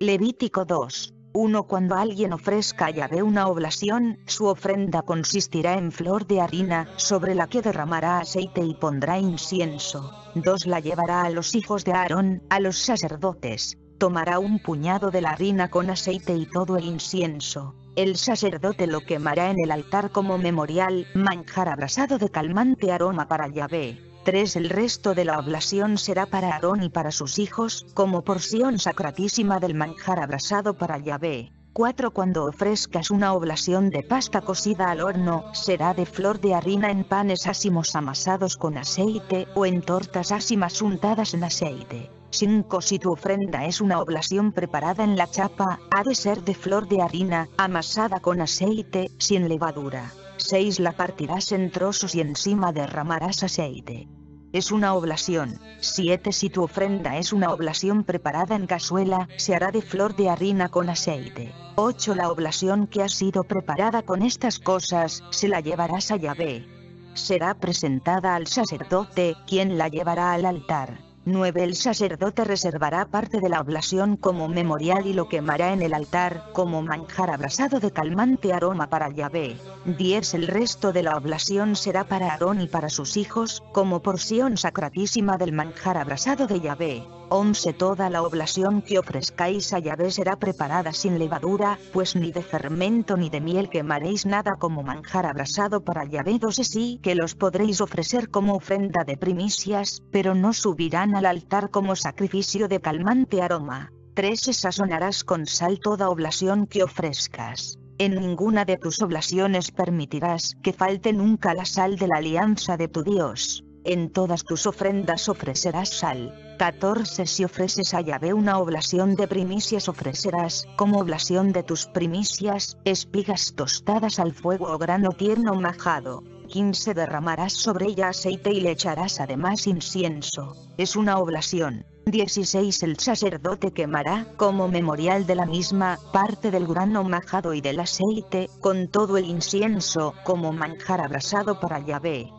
Levítico 2. 1. Cuando alguien ofrezca a Yahvé una oblación, su ofrenda consistirá en flor de harina, sobre la que derramará aceite y pondrá incienso. 2. La llevará a los hijos de Aarón, a los sacerdotes. Tomará un puñado de la harina con aceite y todo el incienso. El sacerdote lo quemará en el altar como memorial, manjar abrasado de calmante aroma para Yahvé. 3. El resto de la oblación será para Aarón y para sus hijos, como porción sacratísima del manjar abrasado para Yahvé. 4. Cuando ofrezcas una oblación de pasta cocida al horno, será de flor de harina en panes ácimos amasados con aceite, o en tortas ácimas untadas en aceite. 5. Si tu ofrenda es una oblación preparada en la chapa, ha de ser de flor de harina, amasada con aceite, sin levadura. 6. La partirás en trozos y encima derramarás aceite. Es una oblación. 7. Si tu ofrenda es una oblación preparada en cazuela, se hará de flor de harina con aceite. 8. La oblación que ha sido preparada con estas cosas, se la llevarás a Yahvé. Será presentada al sacerdote, quien la llevará al altar. 9. El sacerdote reservará parte de la oblación como memorial y lo quemará en el altar, como manjar abrasado de calmante aroma para Yahvé. 10. El resto de la oblación será para Aarón y para sus hijos, como porción sacratísima del manjar abrasado de Yahvé. 11. Toda la oblación que ofrezcáis a Yahvé será preparada sin levadura, pues ni de fermento ni de miel quemaréis nada como manjar abrasado para Yahvé. 12. Sí que los podréis ofrecer como ofrenda de primicias, pero no subirán al altar como sacrificio de calmante aroma. 13. Sazonarás con sal toda oblación que ofrezcas. En ninguna de tus oblaciones permitirás que falte nunca la sal de la alianza de tu Dios. En todas tus ofrendas ofrecerás sal. 14. Si ofreces a Yahvé una oblación de primicias, ofrecerás, como oblación de tus primicias, espigas tostadas al fuego o grano tierno majado. 15. Derramarás sobre ella aceite y le echarás además incienso. Es una oblación. 16. El sacerdote quemará, como memorial de la misma, parte del grano majado y del aceite, con todo el incienso, como manjar abrasado para Yahvé.